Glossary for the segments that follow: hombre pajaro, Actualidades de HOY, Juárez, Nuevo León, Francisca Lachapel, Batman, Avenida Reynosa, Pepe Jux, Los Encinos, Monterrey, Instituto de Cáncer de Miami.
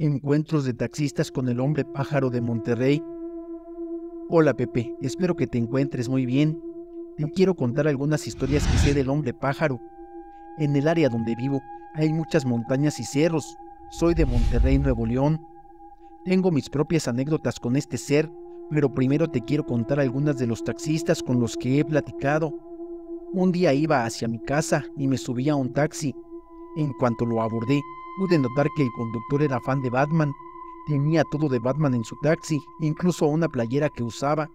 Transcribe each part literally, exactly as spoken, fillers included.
Encuentros de taxistas con el hombre pájaro de Monterrey. Hola Pepe, espero que te encuentres muy bien. Te quiero contar algunas historias que sé del hombre pájaro. En el área donde vivo hay muchas montañas y cerros. Soy de Monterrey, Nuevo León. Tengo mis propias anécdotas con este ser, pero primero te quiero contar algunas de los taxistas con los que he platicado. Un día iba hacia mi casa y me subí a un taxi. En cuanto lo abordé, pude notar que el conductor era fan de Batman. Tenía todo de Batman en su taxi, incluso una playera que usaba.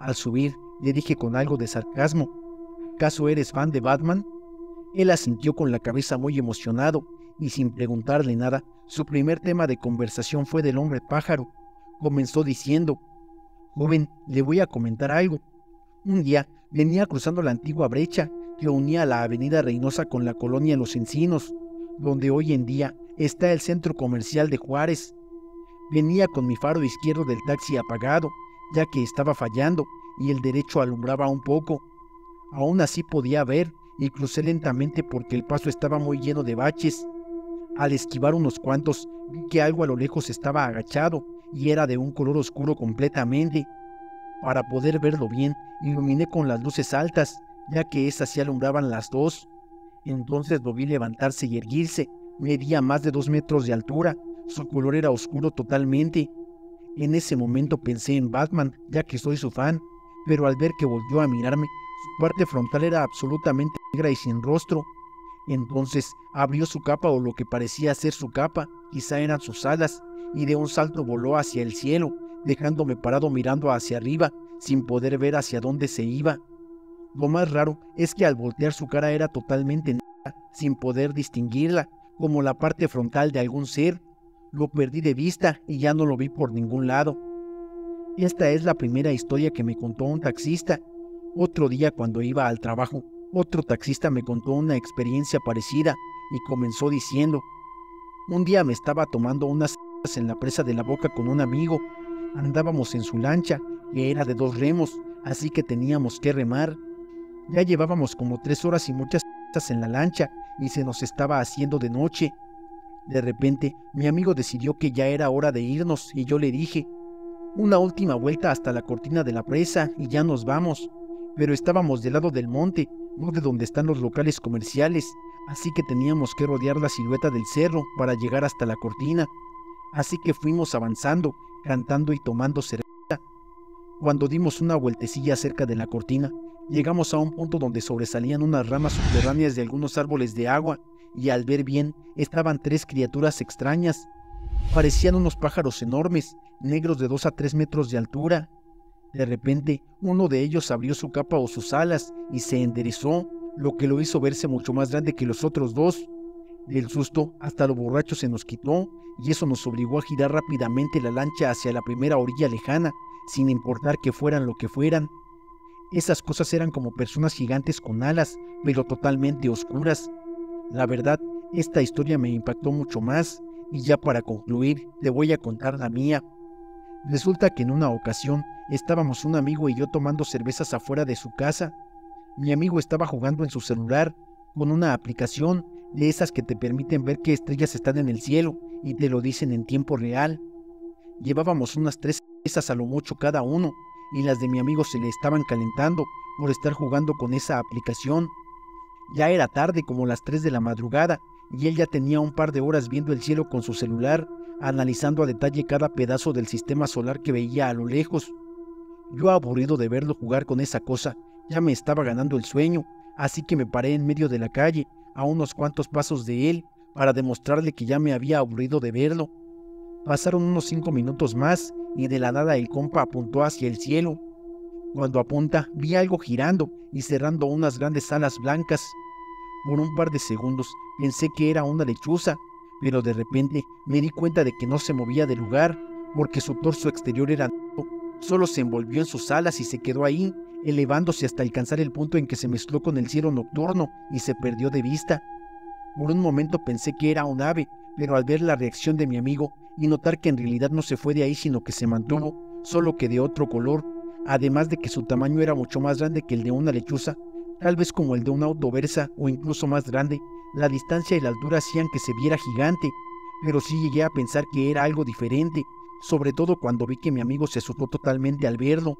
Al subir, le dije con algo de sarcasmo: ¿acaso eres fan de Batman? Él asintió con la cabeza muy emocionado, y sin preguntarle nada, su primer tema de conversación fue del hombre pájaro. Comenzó diciendo: joven, le voy a comentar algo. Un día, venía cruzando la antigua brecha que unía la Avenida Reynosa con la colonia Los Encinos, donde hoy en día está el centro comercial de Juárez. Venía con mi faro izquierdo del taxi apagado, ya que estaba fallando y el derecho alumbraba un poco. Aún así podía ver y crucé lentamente porque el paso estaba muy lleno de baches. Al esquivar unos cuantos, vi que algo a lo lejos estaba agachado y era de un color oscuro completamente. Para poder verlo bien, iluminé con las luces altas, ya que esas sí alumbraban las dos. Entonces lo vi levantarse y erguirse. Medía más de dos metros de altura. Su color era oscuro totalmente. En ese momento pensé en Batman, ya que soy su fan, pero al ver que volvió a mirarme, su parte frontal era absolutamente negra y sin rostro. Entonces abrió su capa, o lo que parecía ser su capa, quizá eran sus alas, y de un salto voló hacia el cielo, dejándome parado mirando hacia arriba, sin poder ver hacia dónde se iba. Lo más raro es que al voltear su cara era totalmente negra, sin poder distinguirla, como la parte frontal de algún ser. Lo perdí de vista y ya no lo vi por ningún lado. Esta es la primera historia que me contó un taxista. Otro día, cuando iba al trabajo, otro taxista me contó una experiencia parecida y comenzó diciendo: un día me estaba tomando unas cervezas en la presa de la boca con un amigo. Andábamos en su lancha, que era de dos remos, así que teníamos que remar. Ya llevábamos como tres horas y muchas cervezas en la lancha y se nos estaba haciendo de noche. De repente, mi amigo decidió que ya era hora de irnos y yo le dije: una última vuelta hasta la cortina de la presa y ya nos vamos. Pero estábamos del lado del monte, no de donde están los locales comerciales, así que teníamos que rodear la silueta del cerro para llegar hasta la cortina. Así que fuimos avanzando, cantando y tomando cerveza. Cuando dimos una vueltecilla cerca de la cortina, llegamos a un punto donde sobresalían unas ramas subterráneas de algunos árboles de agua, y al ver bien, estaban tres criaturas extrañas. Parecían unos pájaros enormes, negros de dos a tres metros de altura. De repente, uno de ellos abrió su capa o sus alas y se enderezó, lo que lo hizo verse mucho más grande que los otros dos. Del susto, hasta lo borracho se nos quitó, y eso nos obligó a girar rápidamente la lancha hacia la primera orilla lejana, sin importar que fueran lo que fueran. Esas cosas eran como personas gigantes con alas, pero totalmente oscuras. La verdad, esta historia me impactó mucho más, y ya para concluir, te voy a contar la mía. Resulta que en una ocasión, estábamos un amigo y yo tomando cervezas afuera de su casa. Mi amigo estaba jugando en su celular, con una aplicación de esas que te permiten ver qué estrellas están en el cielo, y te lo dicen en tiempo real. Llevábamos unas tres cervezas a lo mucho cada uno, y las de mi amigo se le estaban calentando por estar jugando con esa aplicación. Ya era tarde, como las tres de la madrugada, y él ya tenía un par de horas viendo el cielo con su celular, analizando a detalle cada pedazo del sistema solar que veía a lo lejos. Yo, aburrido de verlo jugar con esa cosa, ya me estaba ganando el sueño, así que me paré en medio de la calle, a unos cuantos pasos de él, para demostrarle que ya me había aburrido de verlo. Pasaron unos cinco minutos más, y de la nada el compa apuntó hacia el cielo. Cuando apunta, vi algo girando y cerrando unas grandes alas blancas. Por un par de segundos pensé que era una lechuza, pero de repente me di cuenta de que no se movía de lugar, porque su torso exterior era negro, solo se envolvió en sus alas y se quedó ahí, elevándose hasta alcanzar el punto en que se mezcló con el cielo nocturno y se perdió de vista. Por un momento pensé que era un ave, pero al ver la reacción de mi amigo y notar que en realidad no se fue de ahí, sino que se mantuvo, solo que de otro color, además de que su tamaño era mucho más grande que el de una lechuza, tal vez como el de una autoversa o incluso más grande, la distancia y la altura hacían que se viera gigante, pero sí llegué a pensar que era algo diferente, sobre todo cuando vi que mi amigo se asustó totalmente al verlo.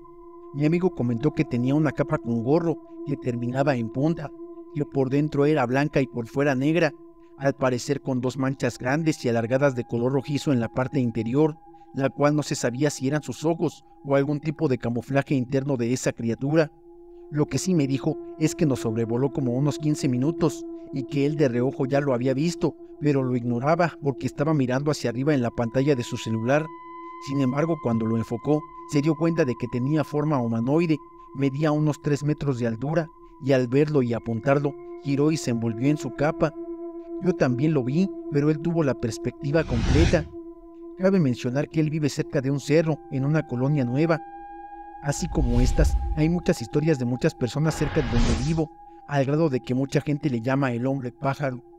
Mi amigo comentó que tenía una capa con gorro que terminaba en punta, que por dentro era blanca y por fuera negra, al parecer con dos manchas grandes y alargadas de color rojizo en la parte interior, la cual no se sabía si eran sus ojos o algún tipo de camuflaje interno de esa criatura. Lo que sí me dijo es que nos sobrevoló como unos quince minutos y que él de reojo ya lo había visto, pero lo ignoraba porque estaba mirando hacia arriba en la pantalla de su celular. Sin embargo, cuando lo enfocó, se dio cuenta de que tenía forma humanoide, medía unos tres metros de altura, y al verlo y apuntarlo, giró y se envolvió en su capa. Yo también lo vi, pero él tuvo la perspectiva completa. Cabe mencionar que él vive cerca de un cerro, en una colonia nueva. Así como estas, hay muchas historias de muchas personas cerca de donde vivo, al grado de que mucha gente le llama el hombre pájaro.